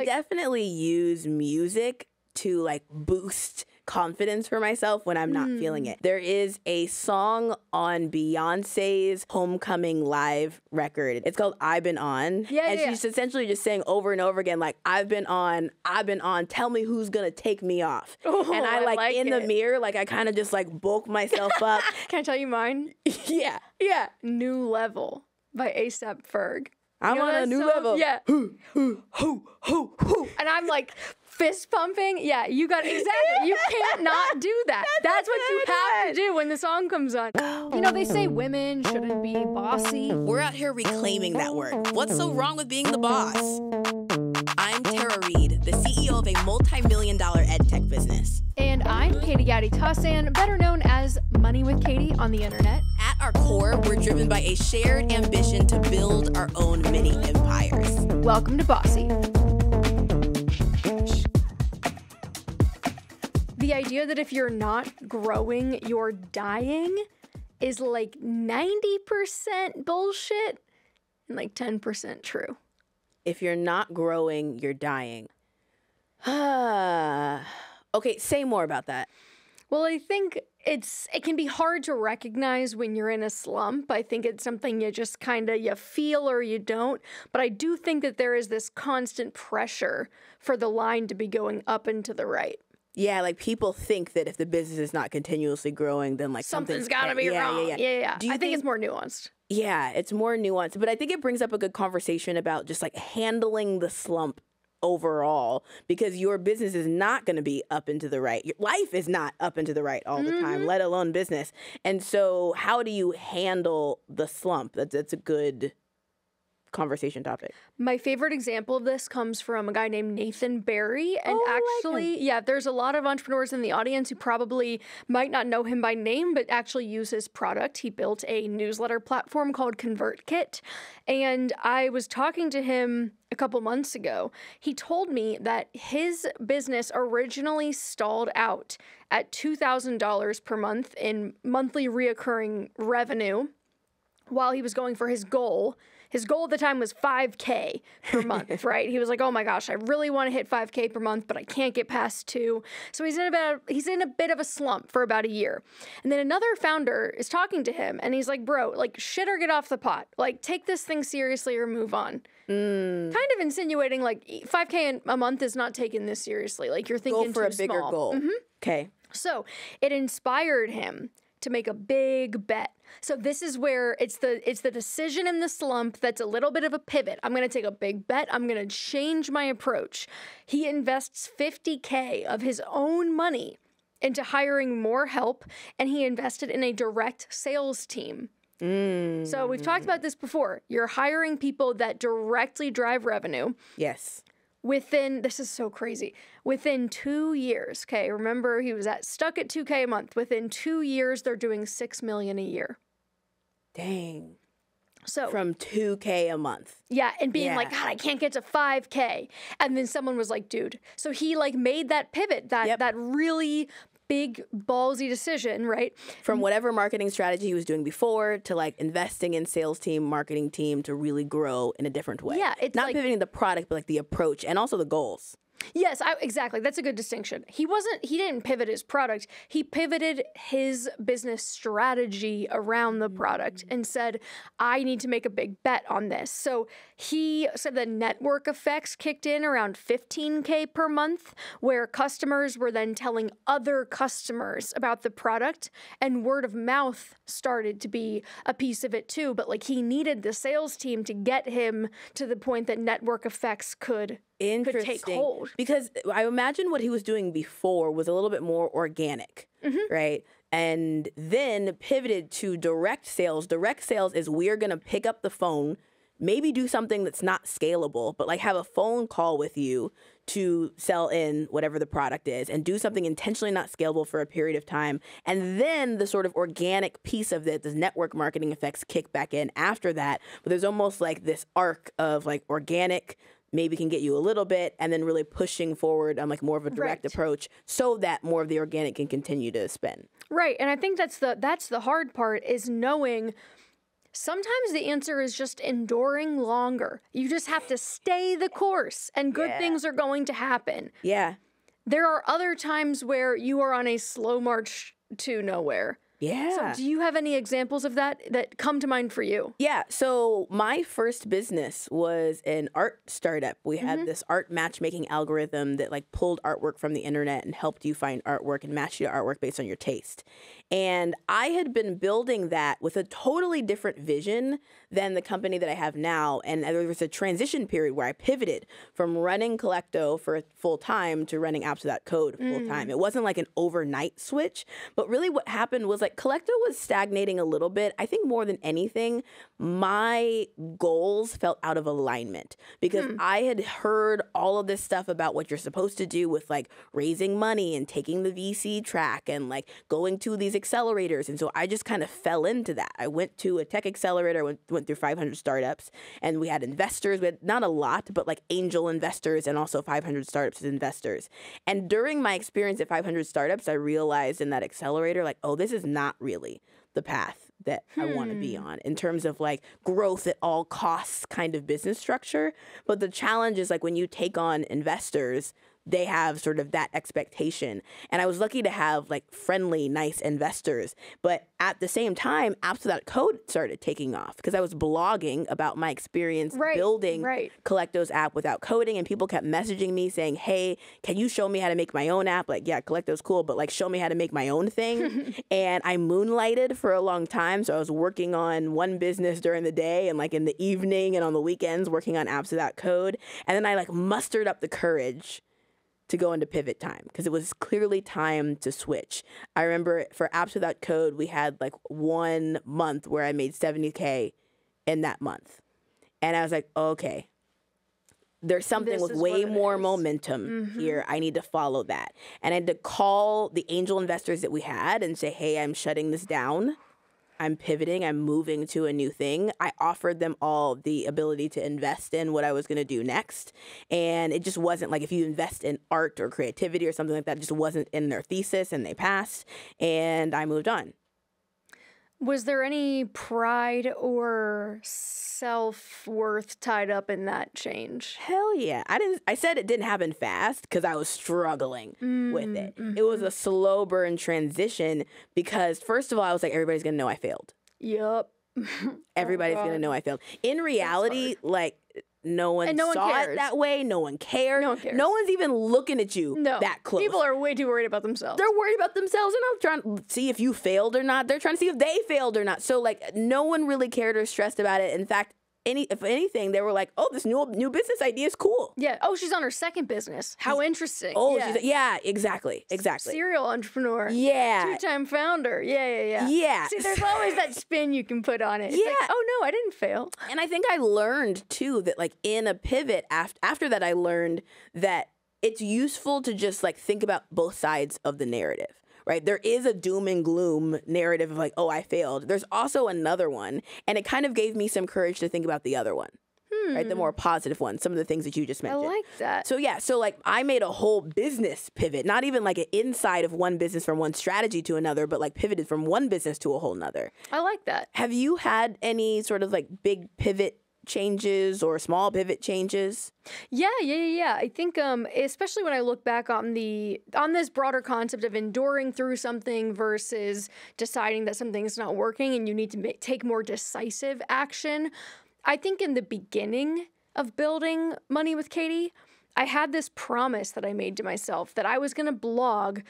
I definitely use music to like boost confidence for myself when I'm not feeling it. There is a song on Beyonce's Homecoming Live record. It's called I've Been On. And she's essentially just saying over and over again, like, I've been on, tell me who's gonna take me off. Oh, and I like in the mirror, like I kind of just like bulk myself up. Can I tell you mine? Yeah. New Level by A$AP Ferg. I'm on a new level. Yeah. And I'm like fist pumping. Yeah, you got exactly. You can't not do that. That's what you have to do when the song comes on. You know, they say women shouldn't be bossy. We're out here reclaiming that word. What's so wrong with being the boss? I'm Tara Reed, the CEO of a multi-million-dollar edtech business. And I'm Katie Yadi Tossan, better known as Money With Katie on the internet. At our core, we're driven by a shared ambition to build our own mini empires. Welcome to Bossy. The idea that if you're not growing, you're dying is like 90% bullshit and like 10% true. If you're not growing, you're dying. Okay, say more about that. Well, I think it can be hard to recognize when you're in a slump. I think it's something you just kind of, you feel or you don't. But I do think that there is this constant pressure for the line to be going up and to the right. Yeah, like people think that if the business is not continuously growing, then like something's got to be wrong. I think it's more nuanced. Yeah, it's more nuanced. But I think it brings up a good conversation about just like handling the slump overall, because your business is not going to be up and to the right. Your life is not up and to the right all the time, let alone business. And so how do you handle the slump? That's a good conversation topic. My favorite example of this comes from a guy named Nathan Barry. And there's a lot of entrepreneurs in the audience who probably might not know him by name, but actually use his product. He built a newsletter platform called ConvertKit. And I was talking to him a couple months ago. He told me that his business originally stalled out at $2,000 per month in monthly reoccurring revenue while he was going for his goal. His goal at the time was 5K per month, right? He was like, oh my gosh, I really want to hit 5K per month, but I can't get past 2. So he's in a bit of a slump for about a year. And then another founder is talking to him and he's like, bro, like shit or get off the pot. Like take this thing seriously or move on. Kind of insinuating like 5K a month is not taken this seriously. Like you're thinking too small. Go for a bigger goal. Okay. So it inspired him to make a big bet. So this is where it's the decision in the slump that's a little bit of a pivot. I'm going to take a big bet. I'm going to change my approach. He invests $50K of his own money into hiring more help, and he invested in a direct sales team. So we've talked about this before. You're hiring people that directly drive revenue. Yes. This is so crazy, within 2 years, okay, remember he was stuck at 2K a month. Within 2 years, they're doing $6 million a year. Dang. So from 2K a month. Yeah, and being like, God, I can't get to 5K. And then someone was like, dude. So he like made that pivot, that really big ballsy decision, right? From whatever marketing strategy he was doing before to like investing in sales team, marketing team to really grow in a different way. Yeah, it's not like pivoting the product, but like the approach and also the goals. Yes, exactly. That's a good distinction. He didn't pivot his product. He pivoted his business strategy around the product and said, I need to make a big bet on this. So he said the network effects kicked in around $15K per month, where customers were then telling other customers about the product, and word of mouth started to be a piece of it too. But like he needed the sales team to get him to the point that network effects could take hold. Because I imagine what he was doing before was a little bit more organic, right? And then pivoted to direct sales. Direct sales is we're going to pick up the phone, maybe do something that's not scalable, but like have a phone call with you to sell in whatever the product is and do something intentionally not scalable for a period of time. And then the sort of organic piece of it, this network marketing effects kick back in after that. But there's almost like this arc of like organic, maybe can get you a little bit, and then really pushing forward on like more of a direct approach so that more of the organic can continue to spin. Right, and I think that's the hard part is knowing Sometimes the answer is just enduring longer. You just have to stay the course and good things are going to happen. Yeah. There are other times where you are on a slow march to nowhere. Yeah. So do you have any examples of that that come to mind for you? Yeah. So my first business was an art startup. We had this art matchmaking algorithm that like pulled artwork from the internet and helped you find artwork and matched you to artwork based on your taste. And I had been building that with a totally different vision than the company that I have now. And there was a transition period where I pivoted from running Collecto for full time to running Apps Without Code full time. It wasn't like an overnight switch, but really what happened was like Collecto was stagnating a little bit. I think more than anything, my goals felt out of alignment because I had heard all of this stuff about what you're supposed to do with like raising money and taking the VC track and like going to these accelerators. And so I just kind of fell into that. I went to a tech accelerator, went through 500 startups, and we had investors. We had not a lot, but like angel investors and also 500 startups as investors. And during my experience at 500 startups, I realized in that accelerator, like, oh, this is not really the path that I want to be on in terms of like growth at all costs kind of business structure. But the challenge is like when you take on investors, they have sort of that expectation. And I was lucky to have like friendly, nice investors. But at the same time, Apps Without Code started taking off because I was blogging about my experience building Collecto's app without coding. And people kept messaging me saying, hey, can you show me how to make my own app? Like, yeah, Collecto's cool, but like show me how to make my own thing. And I moonlighted for a long time. So I was working on one business during the day and like in the evening and on the weekends working on Apps Without Code. And then I like mustered up the courage to go into pivot time because it was clearly time to switch. I remember for Apps Without Code, we had like 1 month where I made $70K in that month. And I was like, okay, there's something with way more momentum here. I need to follow that. And I had to call the angel investors that we had and say, hey, I'm shutting this down. I'm pivoting. I'm moving to a new thing. I offered them all the ability to invest in what I was going to do next. And it just wasn't like if you invest in art or creativity or something like that, it just wasn't in their thesis and they passed and I moved on. Was there any pride or self-worth tied up in that change? Hell yeah. I said it didn't happen fast because I was struggling with it. It was a slow burn transition because first of all, I was like, everybody's going to know I failed. Yep. Everybody's going to know I failed. In reality, like no one saw it that way. No one cared. No one cares. No one's even looking at you that close. People are way too worried about themselves. They're worried about themselves. And I'm trying to see if you failed or not. They're trying to see if they failed or not. So like no one really cared or stressed about it. In fact, if anything, they were like, oh, this new business idea is cool. Yeah. Oh, she's on her second business. How interesting. Oh, yeah. Yeah, exactly. Exactly. Serial entrepreneur. Yeah. Two-time founder. Yeah. Yeah. See, there's always that spin you can put on it. It's like, oh, no, I didn't fail. And I think I learned, too, that like in a pivot after that, I learned that it's useful to just like think about both sides of the narrative. Right. There is a doom and gloom narrative of like, oh, I failed. There's also another one. And it kind of gave me some courage to think about the other one. Right. The more positive one. Some of the things that you just mentioned. I like that. So, yeah. So like I made a whole business pivot, not even like an inside of one business from one strategy to another, but like pivoted from one business to a whole nother. I like that. Have you had any sort of like big pivot changes or small pivot changes? Yeah. I think especially when I look back on this broader concept of enduring through something versus deciding that something's not working and you need to take more decisive action. I think in the beginning of building Money with Katie, I had this promise that I made to myself that I was going to blog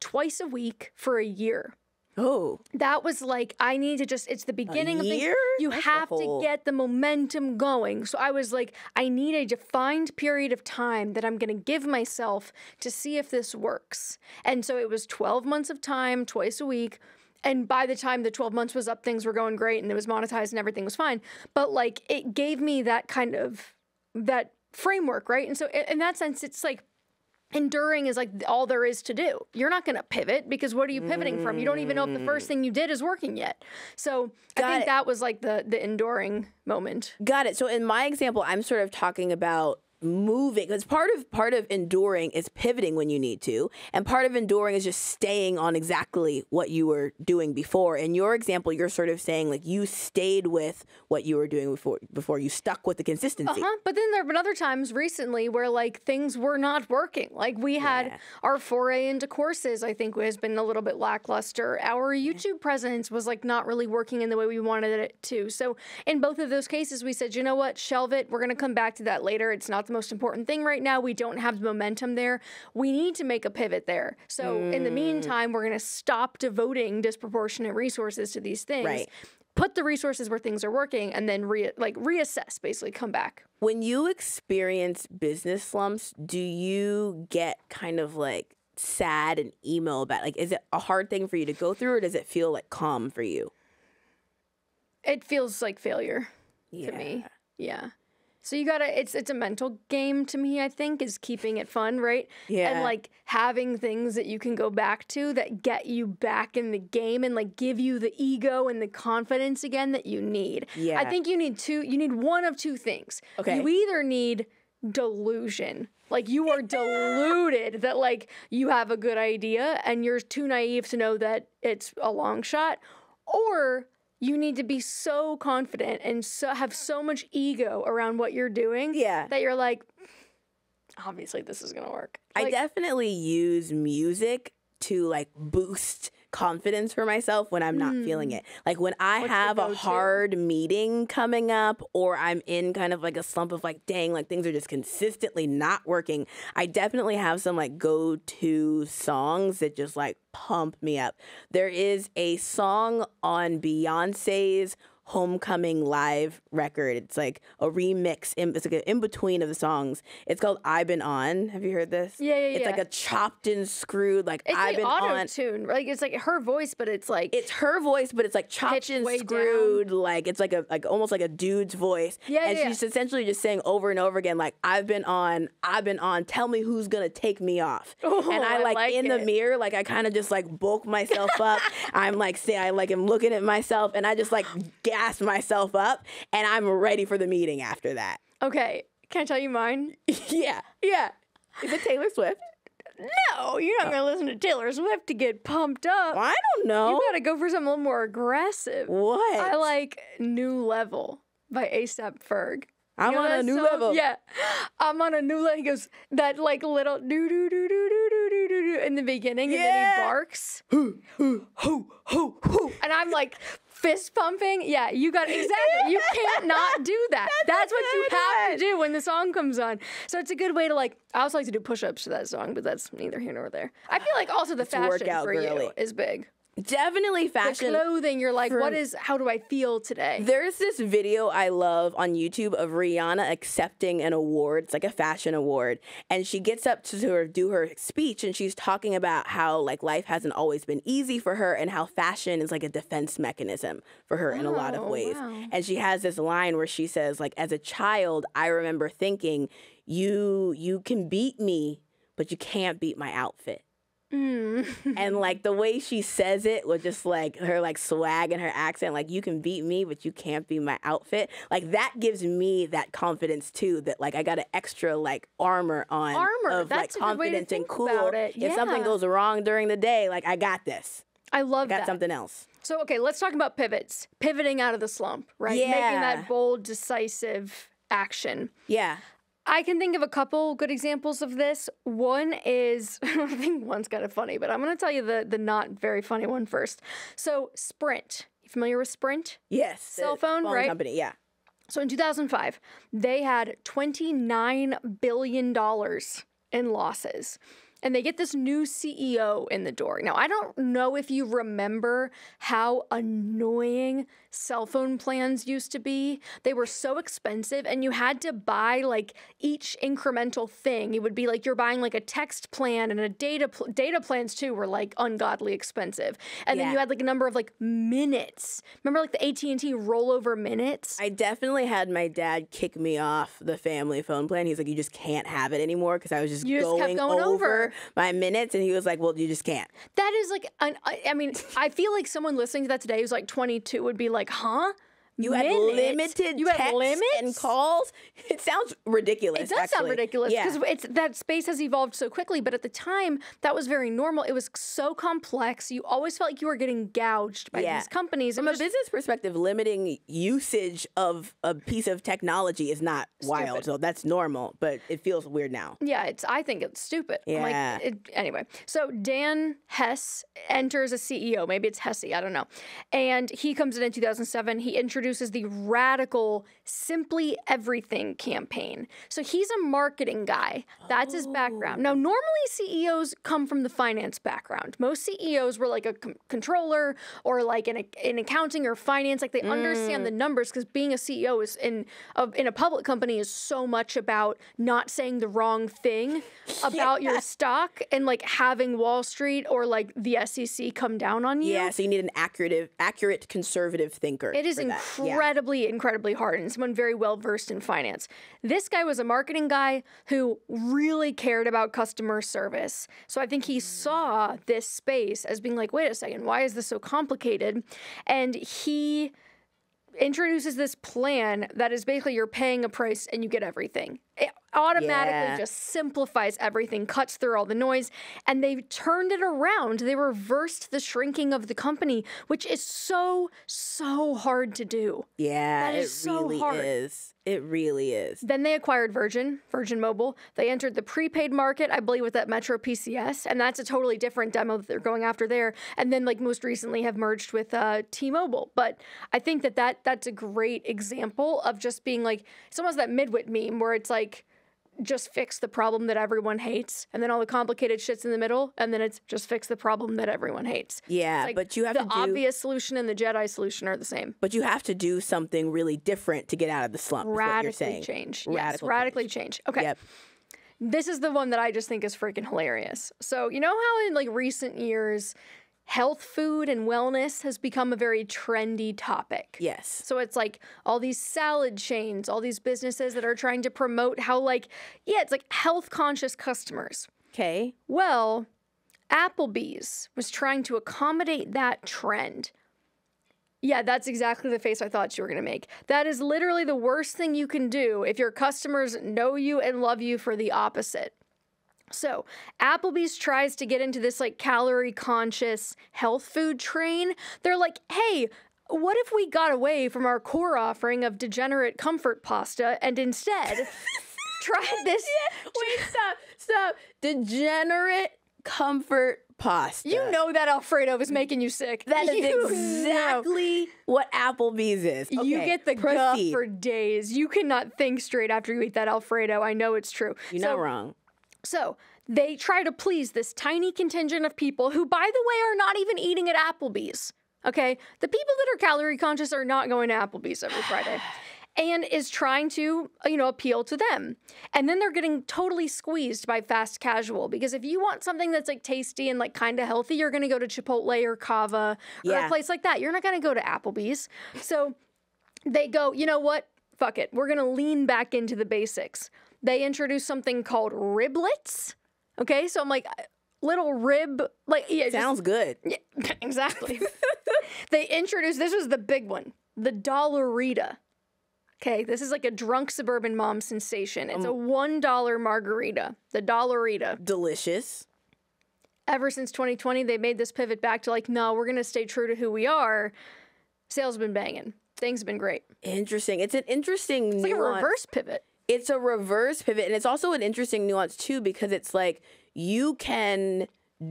twice a week for a year. Oh, that was like, I need to just, it's the beginning of the year. You have to get the momentum going. So I was like, I need a defined period of time that I'm going to give myself to see if this works. And so it was 12 months of time, twice a week. And by the time the 12 months was up, things were going great and it was monetized and everything was fine. But like, it gave me that kind of, that framework, right? And so in that sense, it's like, enduring is like all there is to do. You're not going to pivot because what are you pivoting from? You don't even know if the first thing you did is working yet. So I think that was like the enduring moment. Got it. So in my example, I'm sort of talking about moving, because part of enduring is pivoting when you need to, and part of enduring is just staying on exactly what you were doing before. In your example, you're sort of saying like you stayed with what you were doing before you stuck with the consistency. But then there have been other times recently where like things were not working. Like we had our foray into courses, I think, has been a little bit lackluster. Our YouTube presence was like not really working in the way we wanted it to. So in both of those cases, we said, you know what, shelve it. We're going to come back to that later. It's not the most important thing right now. We don't have the momentum there. We need to make a pivot there. So in the meantime, we're going to stop devoting disproportionate resources to these things. Right. Put the resources where things are working, and then reassess, basically come back. When you experience business slumps, do you get kind of like sad and emo about, like, is it a hard thing for you to go through, or does it feel like calm for you? It feels like failure to me. Yeah. So you gotta, it's a mental game to me, I think, is keeping it fun, right? Yeah. And like having things that you can go back to that get you back in the game and like give you the ego and the confidence again that you need. Yeah. I think you need one of two things. Okay. You either need delusion. Like you are deluded that like you have a good idea and you're too naive to know that it's a long shot, or you need to be so confident and so have so much ego around what you're doing that you're like, obviously this is going to work. Like, I definitely use music to like boost confidence for myself when I'm not feeling it. Like when I have a hard meeting coming up, or I'm in kind of like a slump of like, dang, like things are just consistently not working. I definitely have some like go-to songs that just like pump me up. There is a song on Beyoncé's Homecoming Live record. It's like a remix. It's like an in-between of the songs. It's called I've Been On. Have you heard this? Yeah. It's like a chopped and screwed, like, it's I've like been on. It's auto-tune. Like, it's like her voice, but it's like... It's her voice, but it's like chopped and screwed. Down. Like, it's like a almost like a dude's voice. Yeah. And she's essentially just saying over and over again, like, I've been on. Tell me who's gonna take me off. Oh, and I like in the mirror, like, I kind of just like bulk myself up. I'm like, I'm looking at myself, and I just like... gas myself up, and I'm ready for the meeting after that. Okay, can I tell you mine? Yeah. Is it Taylor Swift? No, you're not going to listen to Taylor Swift to get pumped up. Well, I don't know. You got to go for something a little more aggressive. What? I like New Level by A$AP Ferg. I'm on a new level. Yeah, I'm on a new level. He goes, that like little do-do-do-do-do-do-do-do in the beginning, and then he barks. Hoo, hoo, hoo. And I'm like... Fist pumping? Yeah, you got it. Exactly. You can't not do that. That's what you have to do when the song comes on. So it's a good way to like, I also like to do push-ups to that song, but that's neither here nor there. I feel like also the fashion for you is big. Definitely fashion. The clothing, you're like, how do I feel today? There's this video I love on YouTube of Rihanna accepting an award. It's like a fashion award. And she gets up to sort of do her speech, and she's talking about how like life hasn't always been easy for her, and how fashion is like a defense mechanism for her in a lot of ways. Wow. And she has this line where she says, like, as a child, I remember thinking, you can beat me, but you can't beat my outfit. And like the way she says it with just like her like swag and her accent, like, you can beat me, but you can't beat my outfit. Like that gives me that confidence too, that like I got an extra like armor on. Of that's like a confidence good way to think and cool. About it. Yeah. If something goes wrong during the day, like I got this. I love that. I got something else. So okay, let's talk about pivots. Pivoting out of the slump, right? Yeah. Making that bold, decisive action. Yeah. I can think of a couple good examples of this. One is, I think one's kind of funny, but I'm going to tell you the not very funny one first. So Sprint, you familiar with Sprint? Yes. Cell phone, right? Company, yeah. So in 2005, they had $29 billion in losses. And they get this new CEO in the door. Now, I don't know if you remember how annoying cell phone plans used to be. They were so expensive, and you had to buy like each incremental thing. It would be like you're buying like a text plan, and a data plans too were like ungodly expensive. And then you had like a number of like minutes. Remember like the AT&T rollover minutes? I definitely had my dad kick me off the family phone plan. He's like, you just can't have it anymore, because I was just going over my minutes, and he was like, well, you just can't. That is like, I mean, I feel like someone listening to that today who's like 22 would be like, huh? You had limited texts and calls. It sounds ridiculous. It does sound ridiculous because that space has evolved so quickly. But at the time, that was very normal. It was so complex. You always felt like you were getting gouged by these companies. From a business perspective, limiting usage of a piece of technology is not wild. So that's normal, but it feels weird now. Yeah, I think it's stupid. Yeah. I'm like, anyway, so Dan Hesse enters as CEO. Maybe it's Hesse. I don't know. And he comes in 2007. He introduces the radical Simply Everything campaign. So he's a marketing guy. That's his background. Now, normally CEOs come from the finance background. Most CEOs were like a controller or like in accounting or finance. Like they understand the numbers because being a CEO is in a public company is so much about not saying the wrong thing about your stock and like having Wall Street or like the SEC come down on you. Yeah, so you need an accurate conservative thinker. It is incredibly hard, and someone very well versed in finance. This guy was a marketing guy who really cared about customer service. So I think he saw this space as being like, wait a second, why is this so complicated? And he introduces this plan that is basically you're paying a price and you get everything. It automatically just simplifies everything, cuts through all the noise, and they've turned it around. They reversed the shrinking of the company, which is so hard to do. Yeah, that is really so hard. It really is. Then they acquired Virgin Mobile. They entered the prepaid market, I believe, with that Metro PCS, and that's a totally different demo that they're going after there. And then, like, most recently have merged with T-Mobile. But I think that's a great example of just being like, it's almost that Midwit meme where it's like, just fix the problem that everyone hates, and then all the complicated shit's in the middle, and then it's just fix the problem that everyone hates. Yeah, like, but you have to do... The obvious solution and the Jedi solution are the same. But you have to do something really different to get out of the slump, Radically change. Okay. Yep. This is the one that I just think is freaking hilarious. So you know how in like recent years... health food and wellness has become a very trendy topic. Yes. So it's like all these salad chains, all these businesses that are trying to promote how like, it's like health conscious customers. Okay. Well, Applebee's was trying to accommodate that trend. Yeah, that's exactly the face I thought you were going to make. That is literally the worst thing you can do if your customers know you and love you for the opposite. So Applebee's tries to get into this like calorie conscious health food train. They're like, hey, what if we got away from our core offering of degenerate comfort pasta and instead tried this? Wait, stop. Degenerate comfort pasta. You know that Alfredo is making you sick. That is exactly what Applebee's is. Okay, you get the gut for days. You cannot think straight after you eat that Alfredo. I know it's true. You're not wrong. So they try to please this tiny contingent of people who, by the way, are not even eating at Applebee's, okay? The people that are calorie conscious are not going to Applebee's every Friday and is trying to, you know, appeal to them. And then they're getting totally squeezed by fast casual because if you want something that's, like, tasty and, like, kind of healthy, you're going to go to Chipotle or Cava or a place like that. You're not going to go to Applebee's. So they go, you know what? Fuck it. We're going to lean back into the basics. They introduced something called riblets. Okay, so I'm like, little rib, like sounds good. Yeah, exactly. They introduced, this was the big one, the Dollarita. Okay, this is like a drunk suburban mom sensation. It's a $1 margarita, the Dollarita. Delicious. Ever since 2020, they made this pivot back to like, no, we're gonna stay true to who we are. Sales have been banging. Things have been great. Interesting. It's an interesting. It's like a reverse pivot. It's a reverse pivot, and it's also an interesting nuance, too, because it's like you can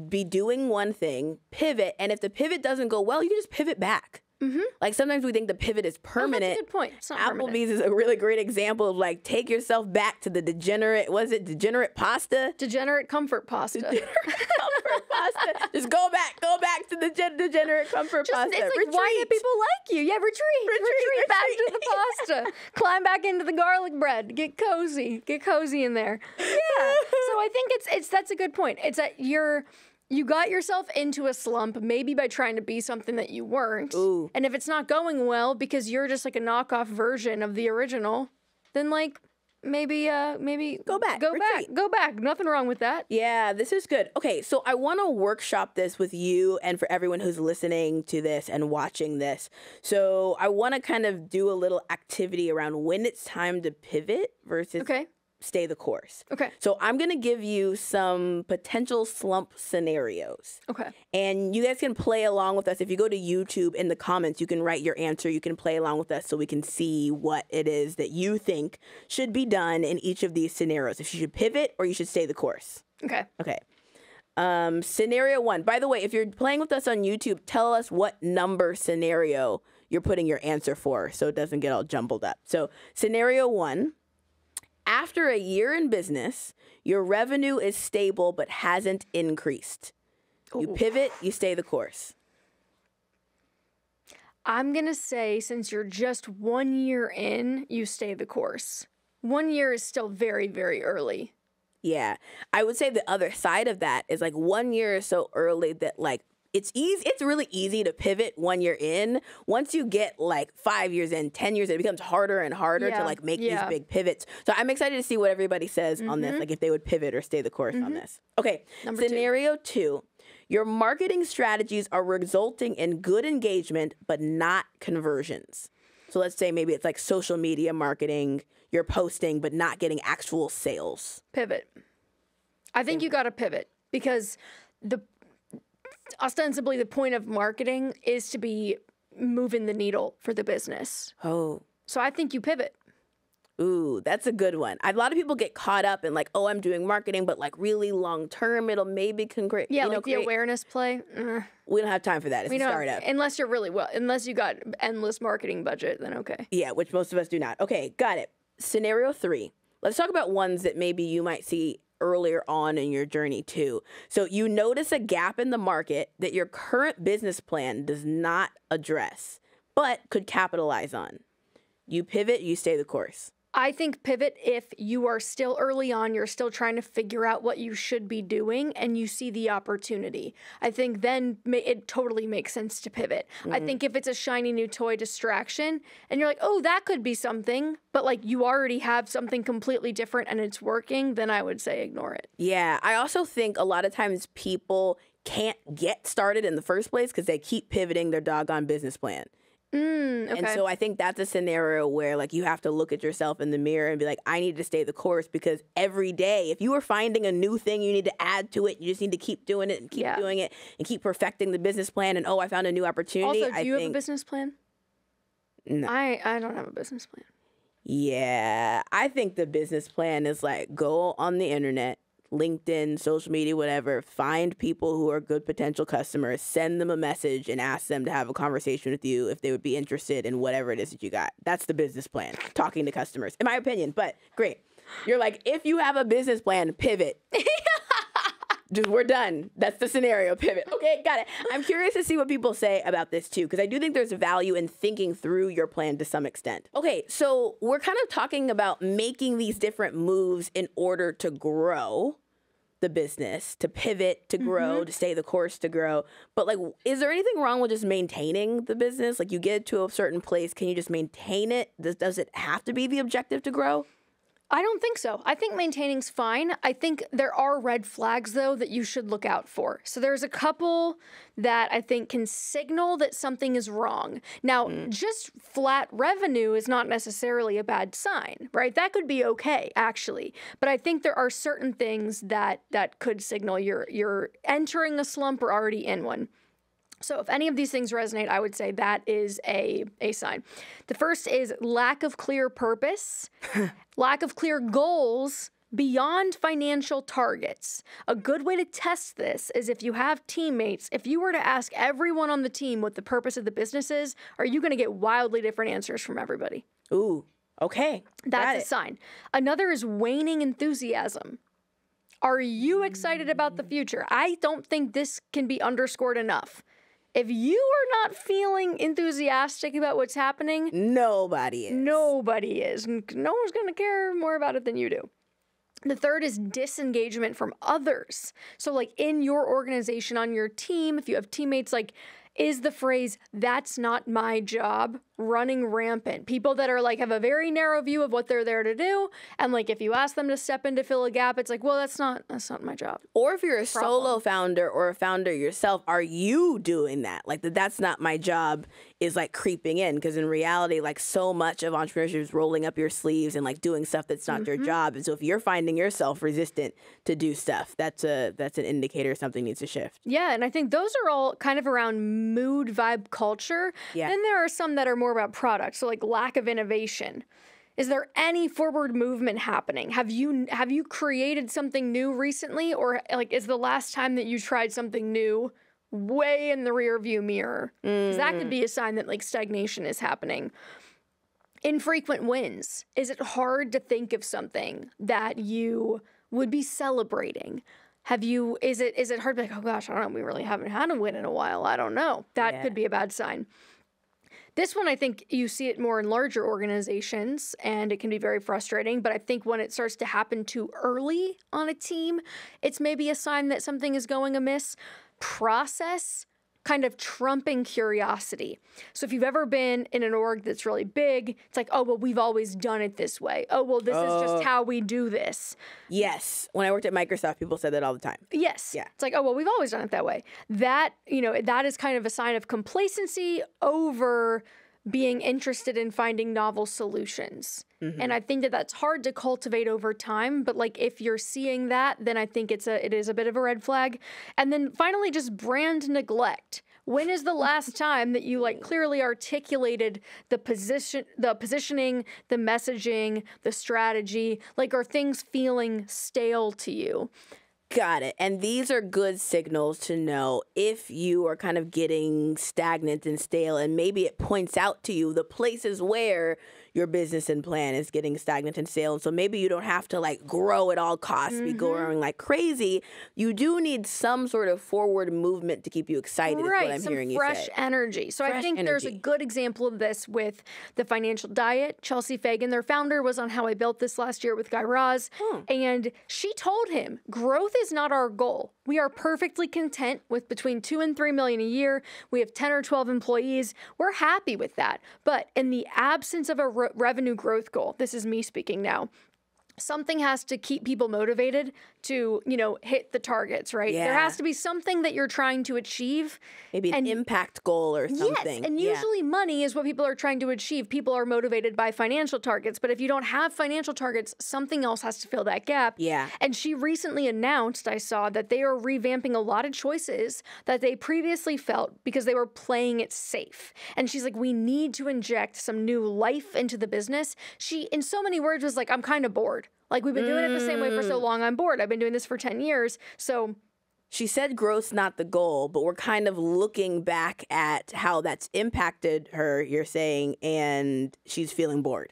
be doing one thing, pivot, and if the pivot doesn't go well, you can just pivot back. Mm-hmm. Like, sometimes we think the pivot is permanent. Oh, that's a good point. It's not Applebee's permanent. Is a really great example of, like, take yourself back to the degenerate pasta? Degenerate comfort pasta. Degenerate comfort pasta. Just go back to the degenerate comfort pasta. It's like, retreat. Why do people like you? Yeah, retreat back to the pasta. Climb back into the garlic bread. Get cozy in there. Yeah. So I think that's a good point. It's that you got yourself into a slump, maybe by trying to be something that you weren't. Ooh. And if it's not going well because you're just like a knockoff version of the original, then like maybe go back. Nothing wrong with that. Yeah, this is good. Okay, so I want to workshop this with you and for everyone who's listening to this and watching this. So I want to kind of do a little activity around when it's time to pivot versus stay the course. Okay. So I'm going to give you some potential slump scenarios. Okay. And you guys can play along with us. If you go to YouTube in the comments, you can write your answer. You can play along with us so we can see what it is that you think should be done in each of these scenarios. If you should pivot or you should stay the course. Okay. Okay. Scenario one. By the way, if you're playing with us on YouTube, tell us what number scenario you're putting your answer for so it doesn't get all jumbled up. So scenario one. After a year in business, your revenue is stable but hasn't increased. You pivot, you stay the course. I'm going to say since you're just 1 year in, you stay the course. 1 year is still very, very early. Yeah. I would say the other side of that is like 1 year is so early that like it's easy. It's really easy to pivot 1 year in. Once you get like 5 years in, 10 years, it becomes harder and harder to like make these big pivots. So I'm excited to see what everybody says on this, like if they would pivot or stay the course on this. Okay, Scenario two. Your marketing strategies are resulting in good engagement, but not conversions. So let's say maybe it's like social media marketing. You're posting, but not getting actual sales. Pivot. I think you got to pivot because ostensibly, the point of marketing is to be moving the needle for the business. Oh. So I think you pivot. Ooh, that's a good one. A lot of people get caught up in like, oh, I'm doing marketing, but like really long term, it'll maybe create. Yeah, like the awareness play. We don't have time for that. It's a startup. Unless you're really unless you got endless marketing budget, then okay. Yeah, which most of us do not. Okay, got it. Scenario three. Let's talk about ones that maybe you might see earlier on in your journey too. So you notice a gap in the market that your current business plan does not address, but could capitalize on. You pivot, you stay the course. I think pivot if you are still early on, you're still trying to figure out what you should be doing and you see the opportunity. I think then it totally makes sense to pivot. I think if it's a shiny new toy distraction and you're like, oh, that could be something, but like you already have something completely different and it's working, then I would say ignore it. Yeah. I also think a lot of times people can't get started in the first place because they keep pivoting their doggone business plan. And so I think that's a scenario where like you have to look at yourself in the mirror and be like, I need to stay the course because every day, if you are finding a new thing, you need to add to it. You just need to keep doing it and keep doing it and keep perfecting the business plan. And, oh, I found a new opportunity. Also, do you have a business plan? No. I don't have a business plan. Yeah. I think the business plan is like go on the internet, LinkedIn, social media, whatever, find people who are good potential customers, send them a message and ask them to have a conversation with you if they would be interested in whatever it is that you got. That's the business plan, talking to customers, in my opinion, but great. You're like, if you have a business plan, pivot. Dude, we're done. That's the scenario, pivot. Okay, got it. I'm curious to see what people say about this too, because I do think there's value in thinking through your plan to some extent. Okay, so we're kind of talking about making these different moves in order to grow the business, to pivot, to grow, to stay the course, to grow. But like, is there anything wrong with just maintaining the business? Like you get to a certain place, can you just maintain it? Does it have to be the objective to grow? I don't think so. I think maintaining's fine. I think there are red flags, though, that you should look out for. So there's a couple that I think can signal that something is wrong. Now, just flat revenue is not necessarily a bad sign, right? That could be okay, actually. But I think there are certain things that could signal you're entering a slump or already in one. So if any of these things resonate, I would say that is a sign. The first is lack of clear purpose, lack of clear goals beyond financial targets. A good way to test this is if you have teammates, if you were to ask everyone on the team what the purpose of the business is, are you going to get wildly different answers from everybody? Ooh, okay. That's a sign. Another is waning enthusiasm. Are you excited about the future? I don't think this can be underscored enough. If you are not feeling enthusiastic about what's happening, nobody is. Nobody is. No one's going to care more about it than you do. The third is disengagement from others. So like in your organization, on your team, if you have teammates like is the phrase, "that's not my job," running rampant. People that are like, have a very narrow view of what they're there to do. And like, if you ask them to step in to fill a gap, it's like, well, that's not my job. Or if you're a solo founder or a founder yourself, are you doing that? Like, that's not my job is like creeping in. Because in reality, like so much of entrepreneurship is rolling up your sleeves and like doing stuff that's not your job. And so if you're finding yourself resistant to do stuff, that's an indicator something needs to shift. Yeah. And I think those are all kind of around mood, vibe, culture. Yeah. Then there are some that are more about product, so like lack of innovation. Is there any forward movement happening? Have you created something new recently, or like is the last time that you tried something new way in the rear view mirror? Because that could be a sign that like stagnation is happening. Infrequent wins. Is it hard to think of something that you would be celebrating? Is it hard to be like, oh gosh, I don't know, we really haven't had a win in a while. I don't know. That could be a bad sign. This one, I think you see it more in larger organizations, and it can be very frustrating. But I think when it starts to happen too early on a team, it's maybe a sign that something is going amiss. Process kind of trumping curiosity. So if you've ever been in an org that's really big, it's like, oh, well, we've always done it this way. Oh, well, this is just how we do this. Yes. When I worked at Microsoft, people said that all the time. Yes. Yeah. It's like, oh, well, we've always done it that way. That, you know, that is kind of a sign of complacency over being interested in finding novel solutions. And I think that that's hard to cultivate over time. But like, if you're seeing that, then I think it is a bit of a red flag. And then finally, just brand neglect. When is the last time that you like clearly articulated the positioning, the messaging, the strategy? Like, are things feeling stale to you? Got it. And these are good signals to know if you are kind of getting stagnant and stale, and maybe it points out to you the places where your business and plan is getting stagnant and stale. So maybe you don't have to like grow at all costs, be growing like crazy. You do need some sort of forward movement to keep you excited. Right, is what I'm some hearing fresh you say. Energy. So fresh I think energy. There's a good example of this with The Financial Diet. Chelsea Fagan, their founder, was on How I Built This last year with Guy Raz, and she told him, growth is not our goal. We are perfectly content with between 2 and 3 million a year. We have 10 or 12 employees. We're happy with that. But in the absence of a revenue growth goal, this is me speaking now, something has to keep people motivated to, you know, hit the targets, right? Yeah. There has to be something that you're trying to achieve. Maybe an impact goal or something. Yes, and usually money is what people are trying to achieve. People are motivated by financial targets, but if you don't have financial targets, something else has to fill that gap. Yeah. And she recently announced, I saw, that they are revamping a lot of choices that they previously felt because they were playing it safe. And she's like, we need to inject some new life into the business. She, in so many words, was like, I'm kind of bored. Like, we've been doing it the same way for so long, I'm bored. I've been doing this for 10 years, so... She said growth's not the goal, but we're kind of looking back at how that's impacted her, you're saying, and she's feeling bored.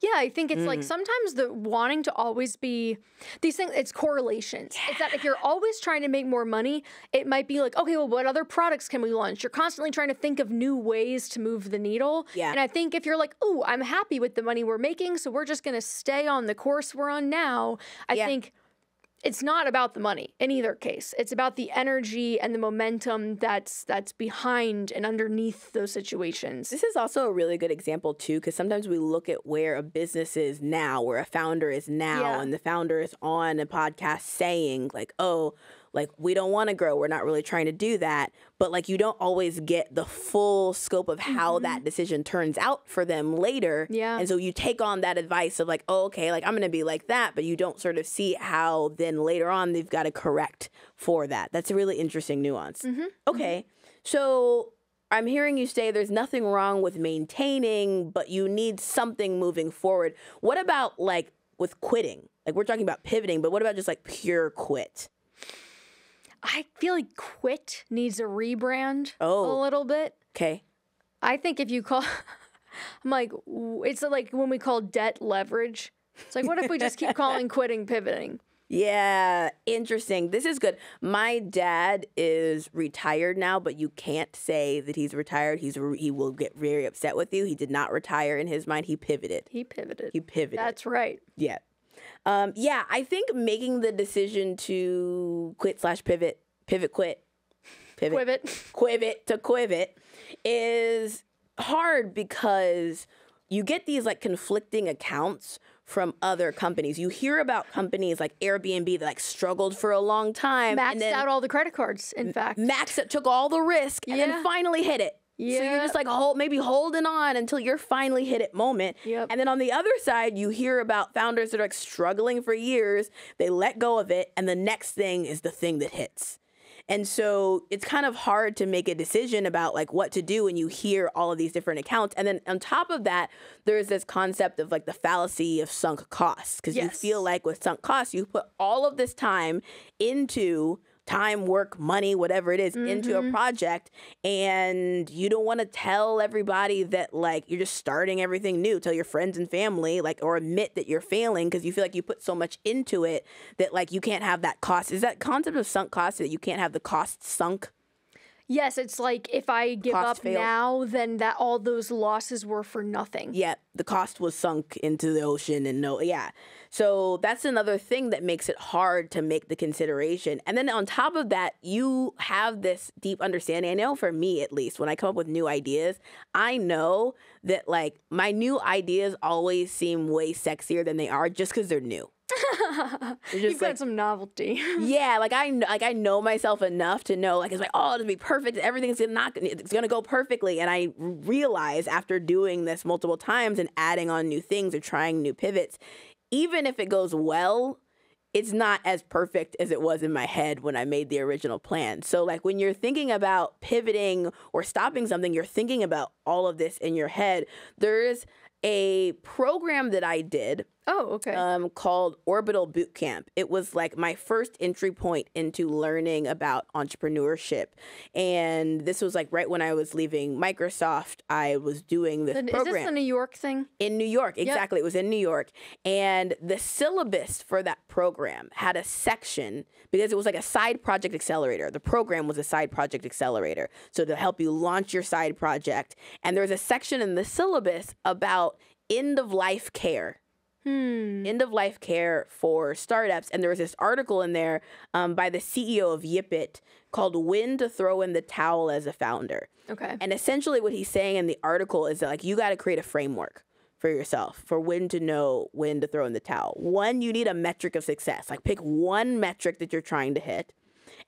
Yeah, I think it's like sometimes the wanting to always be these things, it's correlations. Yeah. It's that if you're always trying to make more money, it might be like, okay, well, what other products can we launch? You're constantly trying to think of new ways to move the needle. Yeah. And I think if you're like, oh, I'm happy with the money we're making, so we're just going to stay on the course we're on now, I think it's not about the money in either case. It's about the energy and the momentum that's behind and underneath those situations. This is also a really good example too, because sometimes we look at where a business is now, where a founder is now, and the founder is on a podcast saying like, oh, like, we don't want to grow. We're not really trying to do that. But like, you don't always get the full scope of how that decision turns out for them later. Yeah. And so you take on that advice of like, oh, okay, like I'm going to be like that. But you don't sort of see how then later on they've got to correct for that. That's a really interesting nuance. Okay. So I'm hearing you say there's nothing wrong with maintaining, but you need something moving forward. What about like with quitting? Like, we're talking about pivoting, but what about just like pure quit? I feel like quit needs a rebrand a little bit. Okay. I think if you call, I'm like, it's like when we call debt leverage. It's like, what if we just keep calling quitting pivoting? Yeah, interesting. This is good. My dad is retired now, but you can't say that he's retired. He will get very upset with you. He did not retire in his mind. He pivoted. He pivoted. That's right. Yeah. Yeah, I think making the decision to quit / pivot, pivot, quit, pivot to Quivit is hard because you get these like conflicting accounts from other companies. You hear about companies like Airbnb that like struggled for a long time. Maxed out all the credit cards, in fact. Took all the risk and then finally hit it. Yep. So you're just like holding on until your finally hit it moment. Yep. And then on the other side, you hear about founders that are like struggling for years. They let go of it. And the next thing is the thing that hits. And so it's kind of hard to make a decision about like what to do when you hear all of these different accounts. And then on top of that, there's this concept of like the fallacy of sunk costs, because you feel like with sunk costs, you put all of this time into time, work, money, whatever it is, into a project. And you don't want to tell everybody that like you're just starting everything new. Tell your friends and family, like, or admit that you're failing because you feel like you put so much into it that like you can't have that cost. Is that concept of sunk cost that you can't have the cost sunk? Yes, it's like if I give up now, then that all those losses were for nothing. Yeah, the cost was sunk into the ocean and So that's another thing that makes it hard to make the consideration. And then on top of that, you have this deep understanding. I know for me, at least, when I come up with new ideas, I know that like my new ideas always seem way sexier than they are just because they're new. You've got like, some novelty. Yeah, like I know myself enough to know like it's like, oh, it'll be perfect. Everything's gonna go perfectly. And I realize after doing this multiple times and adding on new things or trying new pivots, even if it goes well, it's not as perfect as it was in my head when I made the original plan. So like when you're thinking about pivoting or stopping something, you're thinking about all of this in your head. There's a program that I did called Orbital Bootcamp. It was like my first entry point into learning about entrepreneurship. And this was like right when I was leaving Microsoft, I was doing this program. Is this the New York thing? In New York, exactly. Yep. It was in New York. And the syllabus for that program had a section, because it was like a side project accelerator. The program was a side project accelerator. So to help you launch your side project. And there was a section in the syllabus about end-of-life care. End-of-life care for startups. And there was this article in there by the CEO of Yipit called When to Throw in the Towel as a Founder. Okay. And essentially what he's saying in the article is that like you got to create a framework for yourself for when to know when to throw in the towel. One, you need a metric of success. Like pick one metric that you're trying to hit.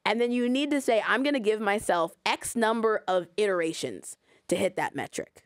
And then you need to say, I'm going to give myself X number of iterations to hit that metric.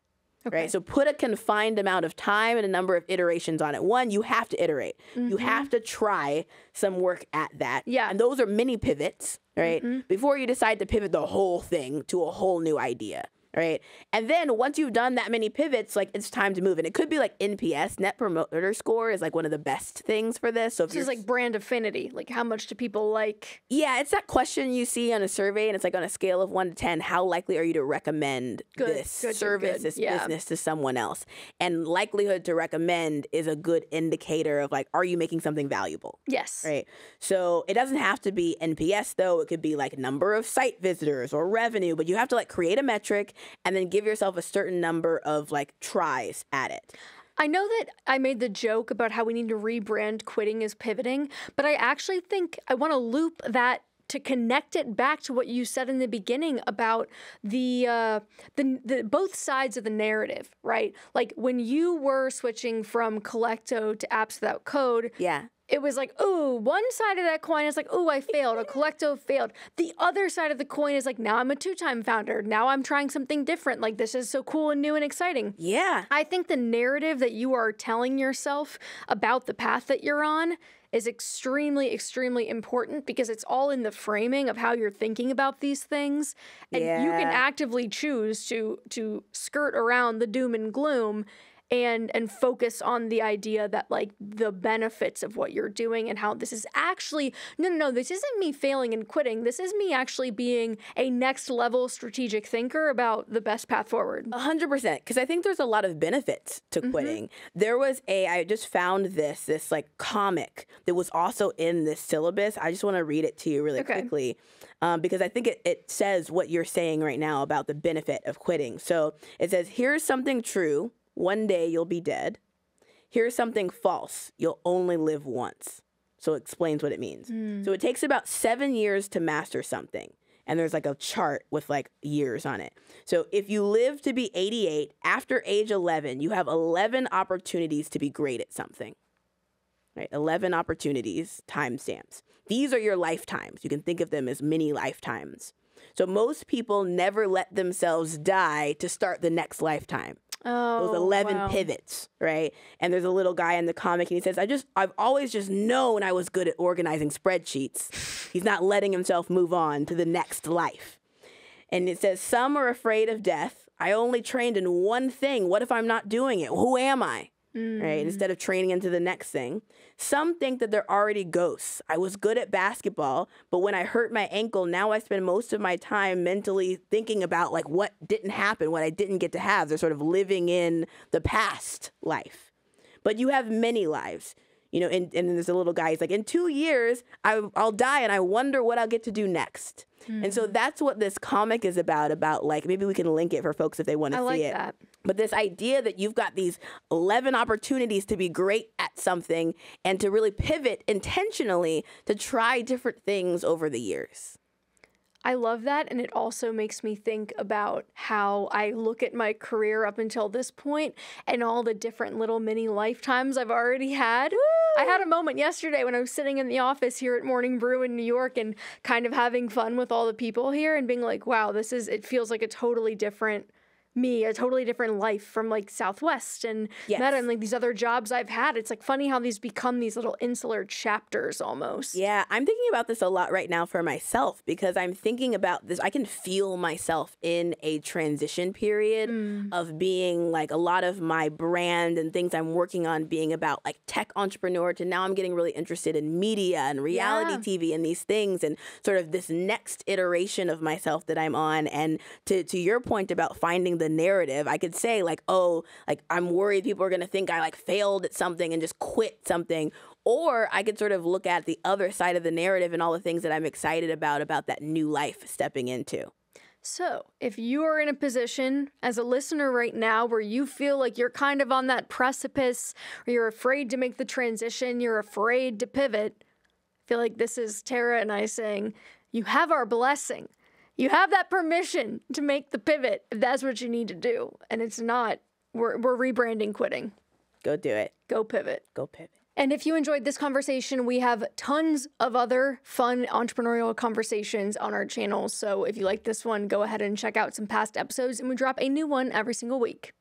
Okay. Right. So put a confined amount of time and a number of iterations on it. One, you have to iterate. You have to try some work at that. Yeah. And those are mini pivots, right? Before you decide to pivot the whole thing to a whole new idea. Right. And then once you've done that many pivots, like it's time to move. And it could be like NPS, Net Promoter Score, is like one of the best things for this. So if it's like brand affinity, like how much do people like? Yeah, it's that question you see on a survey, and it's like on a scale of 1 to 10, how likely are you to recommend this business to someone else? And likelihood to recommend is a good indicator of like, are you making something valuable? Yes. Right. So it doesn't have to be NPS though. It could be like number of site visitors or revenue, but you have to like create a metric. And then give yourself a certain number of like tries at it. I know that I made the joke about how we need to rebrand quitting as pivoting, but I actually think I want to loop that to connect it back to what you said in the beginning about the both sides of the narrative, right? Like when you were switching from Collecto to Apps Without Code, it was like, oh, one side of that coin is like, oh, I failed, or Collecto failed. The other side of the coin is like, now I'm a two-time founder. Now I'm trying something different. Like, this is so cool and new and exciting. Yeah. I think the narrative that you are telling yourself about the path that you're on is extremely, extremely important because it's all in the framing of how you're thinking about these things. And you can actively choose to skirt around the doom and gloom and focus on the idea that like the benefits of what you're doing and how this is actually, no, this isn't me failing and quitting. This is me actually being a next level strategic thinker about the best path forward. 100%, because I think there's a lot of benefits to quitting. There was I just found this like comic that was also in this syllabus. I just want to read it to you really quickly. Because I think it says what you're saying right now about the benefit of quitting. So it says, here's something true. One day you'll be dead. Here's something false. You'll only live once. So it explains what it means. So it takes about 7 years to master something. and there's like a chart with like years on it. So if you live to be 88, after age 11, you have 11 opportunities to be great at something. Right? 11 opportunities, timestamps. These are your lifetimes. You can think of them as mini lifetimes. So most people never let themselves die to start the next lifetime. Oh, those 11 wow. pivots, right? And there's a little guy in the comic, and he says, I've always just known I was good at organizing spreadsheets. He's not letting himself move on to the next life. And it says, some are afraid of death. I only trained in one thing. What if I'm not doing it? Who am I? Right? Instead of training into the next thing. Some think that they're already ghosts. I was good at basketball, but when I hurt my ankle, now I spend most of my time mentally thinking about like what didn't happen, what I didn't get to have. They're sort of living in the past life. But you have many lives. You know, and there's a little guy, he's like, in 2 years, I'll die and I wonder what I'll get to do next. Mm-hmm. And so that's what this comic is about like, maybe we can link it for folks if they want to see like it. That. But this idea that you've got these 11 opportunities to be great at something and to really pivot intentionally to try different things over the years. I love that, and it also makes me think about how I look at my career up until this point and all the different little mini lifetimes I've already had. Woo! I had a moment yesterday when I was sitting in the office here at Morning Brew in New York and kind of having fun with all the people here and being like, wow, this is, it feels like a totally different me, a totally different life from like Southwest and yes. Meta and like these other jobs I've had. It's like funny how these become these little insular chapters almost. Yeah, I'm thinking about this a lot right now for myself because I'm thinking about this. I can feel myself in a transition period of being like a lot of my brand and things I'm working on being about like tech entrepreneur to now I'm getting really interested in media and reality TV and these things and sort of this next iteration of myself that I'm on. And to your point about finding the narrative, I could say like, oh, like I'm worried people are going to think I like failed at something and just quit something. Or I could sort of look at the other side of the narrative and all the things that I'm excited about that new life stepping into. So if you are in a position as a listener right now where you feel like you're kind of on that precipice or you're afraid to make the transition, you're afraid to pivot, I feel like this is Tara and I saying, you have our blessing. You have that permission to make the pivot if that's what you need to do. And it's not, we're rebranding quitting. Go do it. Go pivot. Go pivot. And if you enjoyed this conversation, we have tons of other fun entrepreneurial conversations on our channel. So if you like this one, go ahead and check out some past episodes, and we drop a new one every single week.